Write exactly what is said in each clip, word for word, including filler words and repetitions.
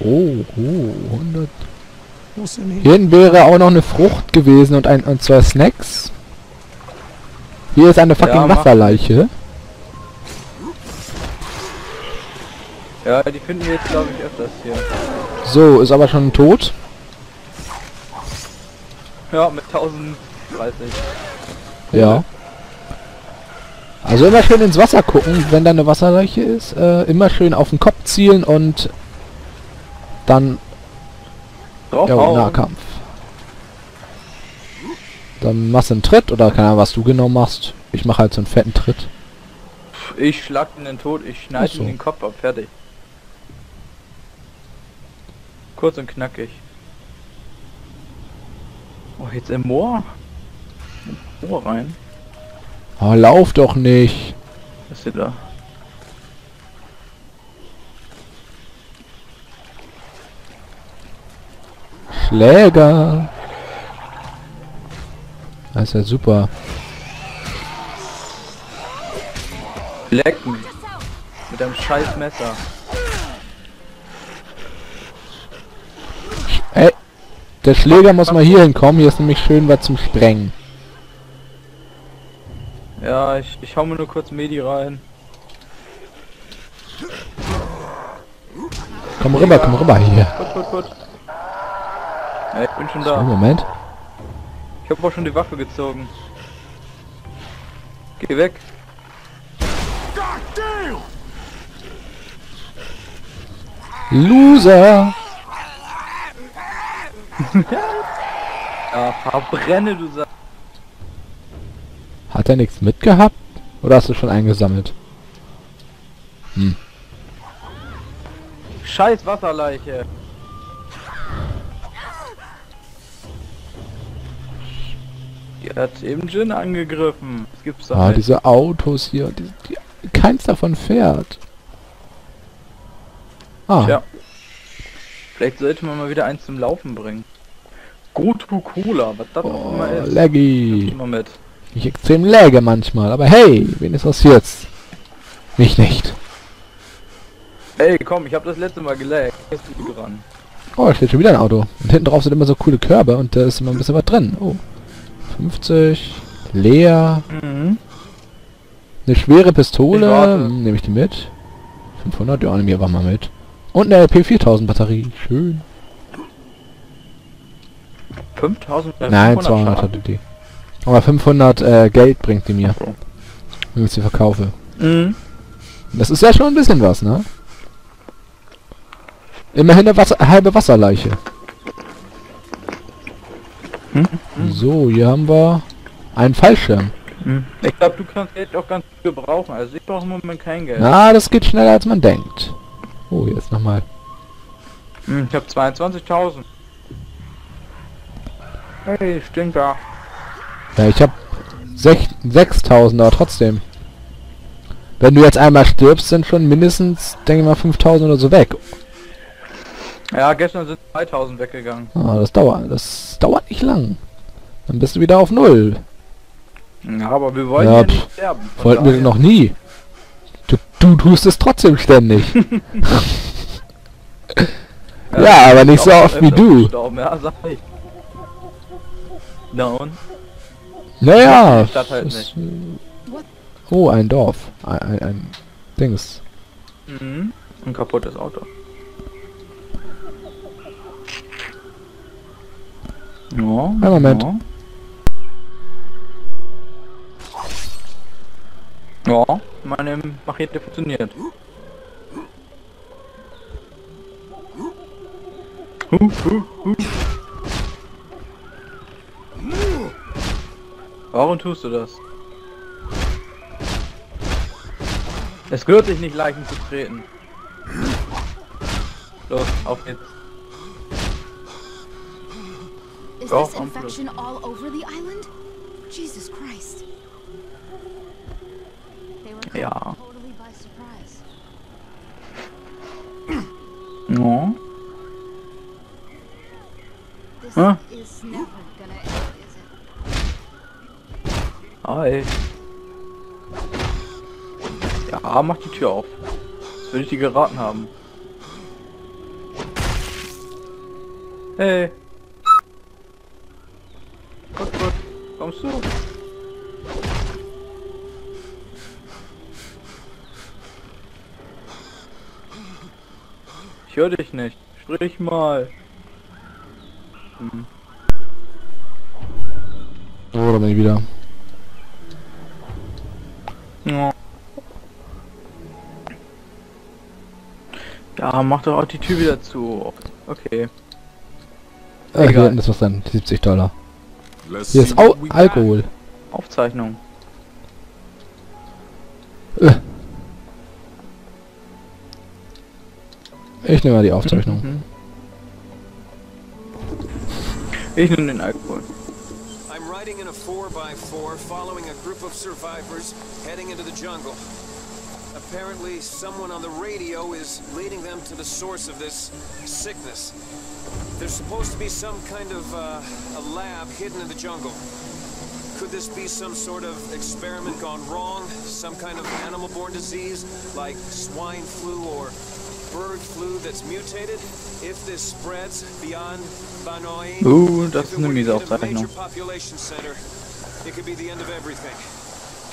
Oh, oh, hundert. Hier wäre auch noch eine Frucht gewesen und ein und zwei Snacks. Hier ist eine fucking ja, Wasserleiche. Ja, die finden wir jetzt, glaube ich, öfters hier. So, ist aber schon tot. Ja, mit tausenddreißig. Ja. Also immer schön ins Wasser gucken, wenn da eine Wasserleiche ist. Äh, immer schön auf den Kopf zielen und dann... Drauf, ja, Nahkampf. Dann machst du einen Tritt oder keine Ahnung, was du genau machst. Ich mache halt so einen fetten Tritt. Ich schlag ihn den Tod, ich schneide so. Ihm den Kopf ab, fertig. Kurz und knackig. Oh, jetzt im Moor? Im Moor rein. Oh, lauf doch nicht. Was ist denn da? Schläger. Das ist ja super. Lecken. Mit einem scheiß Messer. Ey, der Schläger muss mal hier hinkommen. Hier ist nämlich schön was zum Sprengen. Ja, ich, ich hau mir nur kurz Medi rein. Komm rüber, komm rüber hier. Gut, gut, gut. Ja, ich bin schon da. So, Moment. Ich hab auch schon die Waffe gezogen. Geh weg. Loser! Ja, verbrenne, du Sa... Hat er nichts mitgehabt? Oder hast du schon eingesammelt? Hm. Scheiß Wasserleiche! Die hat eben Jin angegriffen. Was gibt's da? Ah, diese Autos hier. Die, die, keins davon fährt. Ah. Tja. Vielleicht sollte man mal wieder eins zum Laufen bringen. Gotu Cola, was das oh, auch immer ist. Laggy. Immer mit. Ich extrem lagge manchmal, aber hey, wen ist das jetzt? Mich nicht. Ey, komm, ich hab das letzte Mal gelaggt. Jetzt bin ich dran. Oh, da steht schon wieder ein Auto. Und hinten drauf sind immer so coole Körbe und da ist immer ein bisschen was drin. Oh. fünfzig, leer, mhm. Eine schwere Pistole, nehme ich die mit, fünfhundert, ja, nehme ich aber mal mit, und eine L P viertausend Batterie, schön. fünftausend? Nein, zweihundert hatte die. Aber fünfhundert äh, Geld bringt die mir, okay. Wenn ich sie verkaufe. Mhm. Das ist ja schon ein bisschen was, ne? Immerhin eine Wasser halbe Wasserleiche. Hm? So, hier haben wir einen Fallschirm. Hm. Ich glaube, du kannst Geld auch ganz gut gebrauchen. Also ich brauche im Moment kein Geld. Na, das geht schneller als man denkt. Oh, jetzt nochmal. Hm, ich habe zweiundzwanzigtausend. Hey, stinkt da. Ja, ich habe sechstausend, aber trotzdem. Wenn du jetzt einmal stirbst, sind schon mindestens, denke ich mal, fünftausend oder so weg. Ja, gestern sind zweitausend weggegangen. Ah, das dauert, das dauert nicht lang. Dann bist du wieder auf Null. Ja, aber wir wollen ja, ja nicht sterben. Wollten wir noch nie. Du, du tust es trotzdem ständig. Ja, ja, aber nicht so oft wie du. Ja, sag ich. Down. Naja. Die Stadt halt ist, nicht. Oh, ein Dorf. Ein, ein, ein Dings. Mhm. Ein kaputtes Auto. Ja, ein Moment. Ja, ja, meine Machete funktioniert. Huh, huh, huh. Warum tust du das? Es gehört sich nicht, Leichen zu treten. Los, auf geht's. Ist das infection all over the island? Jesus Christ. Ja. No. Huh? Hi. Ja, mach die Tür auf. Das will ich dir geraten haben. Hey. Gott, Gott, kommst du? Ich höre dich nicht. Sprich mal. Hm. Oh, da bin ich wieder. Ja. Ja, mach doch auch die Tür wieder zu. Okay. Äh, egal. Hier hinten ist was denn? siebzig Dollar. Hier ist Au Alkohol. Aufzeichnung. Äh. Ich nehme mal die Aufzeichnung. Mhm. Ich nehme den Alkohol. I'm riding in a four by four following a group of survivors heading into the jungle. Apparently someone on the radio is leading them to the source of this sickness. There's supposed to be some kind of uh, a lab hidden in the jungle. Could this be some sort of experiment gone wrong? Some kind of animal-borne disease like swine flu or bird flu that's mutated? If this spreads beyond Banoi, Ooh, that's if it were to hit a major population center, it could be the end of everything.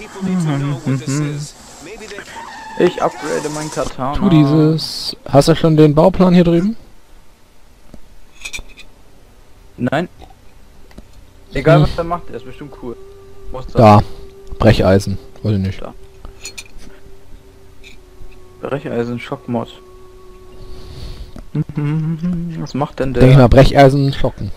People need to know what this is. Maybe they... Ich upgrade mein Katana. Tu dieses... Hast du schon den Bauplan hier drüben? Nein. Egal hm. was er macht, er ist bestimmt cool. Muss das da. Brecheisen. Wollte nicht. Da. Brecheisen, Schockmod. Was macht denn der? Denk mal, Brecheisen, Schocken.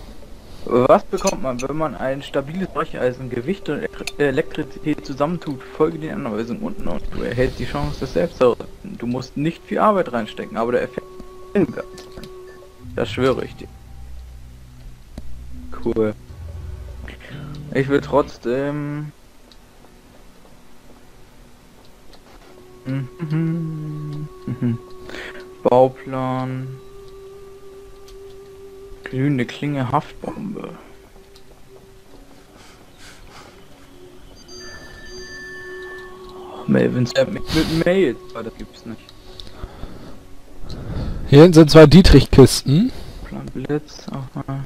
Was bekommt man, wenn man ein stabiles Brecheisen, Gewicht und Elektrizität zusammentut? Folge den Anweisungen unten und du erhältst die Chance, das selbst zu retten. Du musst nicht viel Arbeit reinstecken, aber der Effekt ist geil. Das schwöre ich dir. Cool. Ich will trotzdem... Bauplan... Glühende Klinge, Haftbombe. Oh, Melvin Sam mit Mail. Oh, das gibt's nicht. Hier hinten sind zwei Dietrich-Kisten. Plan Blitz, aha.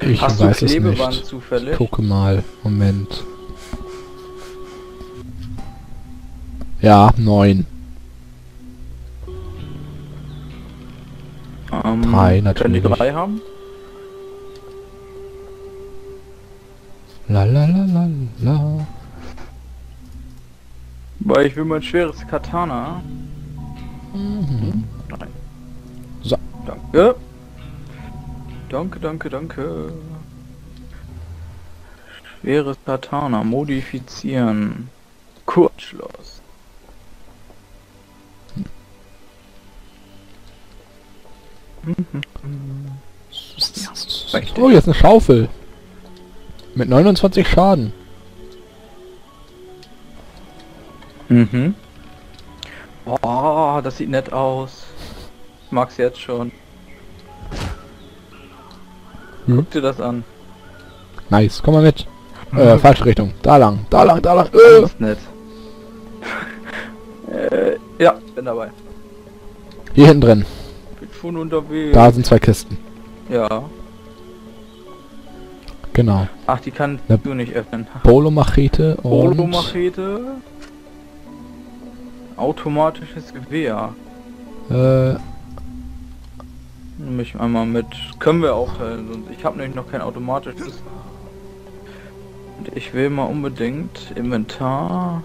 Ich Hast weiß du Klebeband es nicht. Zufällig? Ich gucke mal. Moment. Ja, neun. Ähm, drei, natürlich. Können die drei haben? La la la la la. Weil ich will mein schweres Katana. Mhm. Nein. So. Danke. Danke, danke, danke. Schweres Katana. Modifizieren. Kurzschloss. Ja, oh, jetzt eine Schaufel. Mit neunundzwanzig Schaden. Mhm. Oh, das sieht nett aus. Ich mag's jetzt schon. Hm? Guck dir das an. Nice, komm mal mit. Äh, falsche Richtung. Da lang, da lang, da lang. Äh. Das ist nett. äh, ja, bin dabei. Hier hinten drin. Bin schon unterwegs. Da sind zwei Kisten. Ja. Genau. Ach, die kann du nicht öffnen. Polo-Machete und... Polo-Machete. Automatisches Gewehr. Äh... Mich einmal mit. Können wir auch teilen, sonst ich habe nämlich noch kein automatisches. Und ich will mal unbedingt Inventar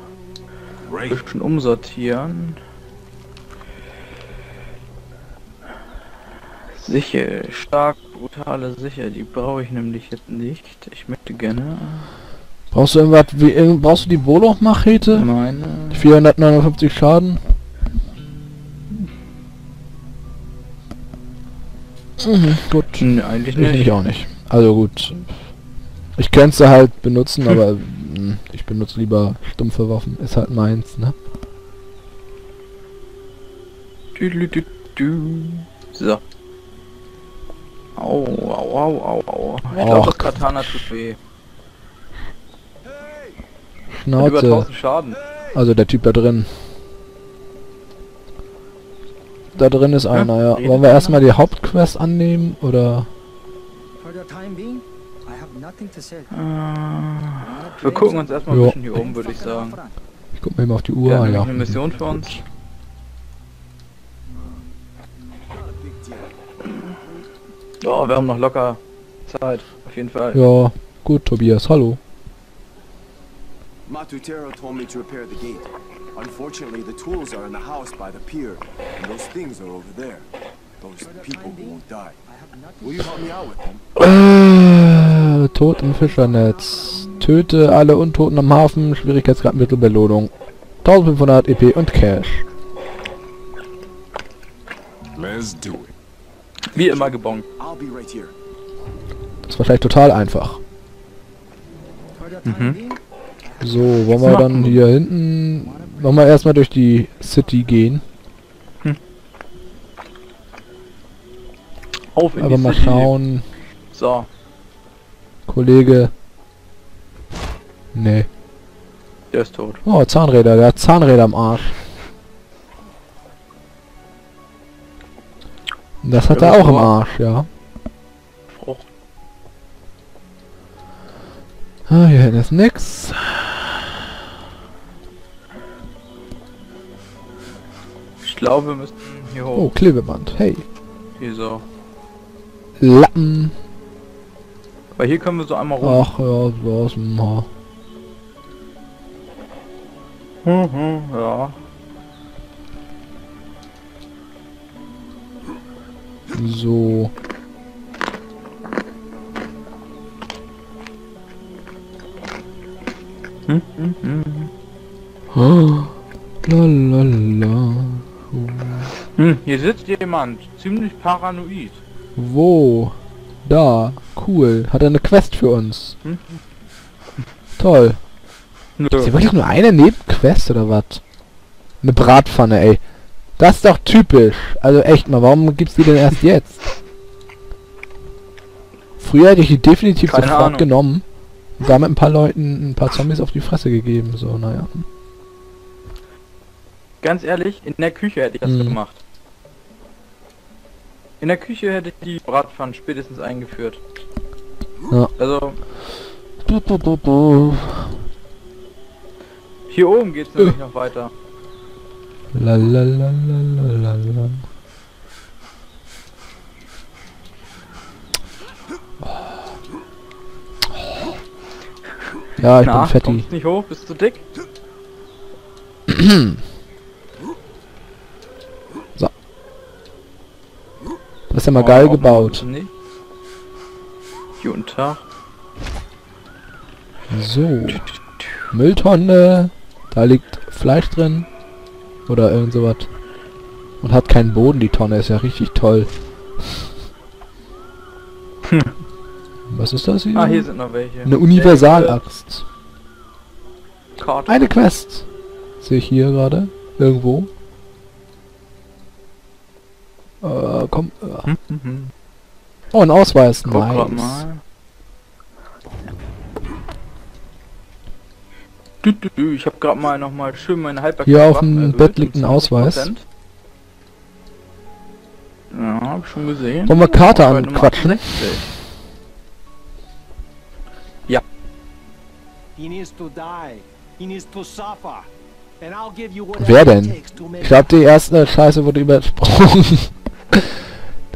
ein bisschen umsortieren. Sicher, stark, brutale Sicher, die brauche ich nämlich jetzt nicht. Ich möchte gerne. Brauchst du irgendwas wie brauchst du die Boloch-Machete? Nein. vierhundertneunundfünfzig Schaden. Mhm, gut. Nee, eigentlich nicht. Ich auch nicht. Also gut. Ich könnte sie halt benutzen, aber mh, ich benutze lieber stumpfe Waffen. Ist halt meins, ne? Du, du, du, du. So. Au, au, au, au, au. Ich glaube, das Katana tut weh. Schnauze. Über tausend Schaden. Also der Typ da drin. Da drin ist einer, ja. Wollen wir erstmal die Hauptquest annehmen, oder? Äh, wir gucken uns erstmal ein bisschen hier oben, würde ich sagen. Ich guck mir mal auf die Uhr, ja. ja. Eine Mission für uns. Ja, wir haben noch locker Zeit, auf jeden Fall. Ja, gut, Tobias, hallo. Matutero told me to repair the gate. Unfortunately, the tools are in the house by the pier, and those things are over there. Those people won't die. Will you help me out with them? Tod im Fischernetz. Töte alle Untoten am Hafen. Schwierigkeitsgrad Mittelbelohnung. fünfzehnhundert E P und Cash. Let's do it. Wie immer gebongt. Das war vielleicht total einfach. Mhm. So, wollen wir dann hier hinten nochmal erstmal durch die City gehen? Hm. Auf in die City. Aber mal schauen. So. Kollege. Nee. Der ist tot. Oh, Zahnräder. Der hat Zahnräder am Arsch. Das hat er auch im Arsch, ja. Frucht. Ah, hier hinten ist nix. Ich glaube, wir müssten hier hoch. Oh, Klebeband, hey. Hier so. Lappen. Weil hier können wir so einmal rum. Ach ja, so aus dem Haar. Mhm, ja. So. Hm, hm, hm. Oh, la, la, la. Oh. Hm, hier sitzt jemand. Ziemlich paranoid. Wo? Da. Cool. Hat er eine Quest für uns? Hm? Toll. Nö. Ist hier wirklich nur eine Nebenquest oder was? Eine Bratpfanne, ey. Das ist doch typisch. Also echt mal, warum gibt's die denn erst jetzt? Früher hätte ich die definitiv Keine sofort Ahnung. genommen und damit ein paar Leuten ein paar Zombies auf die Fresse gegeben. So, naja. Ganz ehrlich, in der Küche hätte ich das hm. gemacht. In der Küche hätte ich die Bratpfanne spätestens eingeführt. Ja. Also... Bu, bu, bu, bu. Hier oben geht's nämlich äh. noch weiter. La la la la la la. Ja, ich Na, bin fetti. Kommst nicht hoch, bist du dick? So. Das ist ja mal oh, geil gebaut. Nicht. Guten Tag. So. Mülltonne. Da liegt Fleisch drin. Oder irgend sowas. Und hat keinen Boden, die Tonne. Ist ja richtig toll. Hm. Was ist das hier? Ah, hier sind noch welche. Eine Universalaxt. Eine Quest. Sehe ich hier gerade. Irgendwo. Äh, komm. Hm, hm, hm. Oh, ein Ausweis. Guck nice. Mal. Ich habe gerade mal noch mal schön meine Halbwerk. Hier auf dem Bett liegt ein Ausweis. Ja, hab ich schon gesehen. Wollen wir Karte anquatschen? Ja. Wer denn? Ich glaube, die erste Scheiße wurde übersprungen.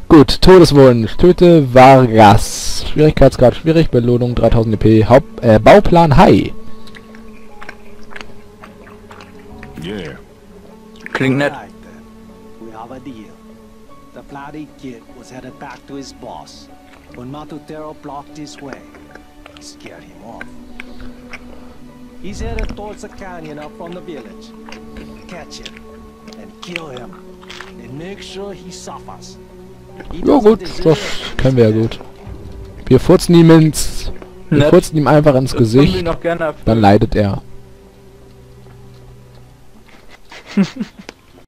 Gut, Todeswunsch. Töte Vargas. Schwierigkeitsgrad schwierig. Belohnung dreitausend E P. Haupt äh, Bauplan High. Yeah. Klingt nett. Ja gut, das können wir ja gut. Wir furzen ihm ins... Wir nett. furzen ihm einfach ins das Gesicht, dann leidet er.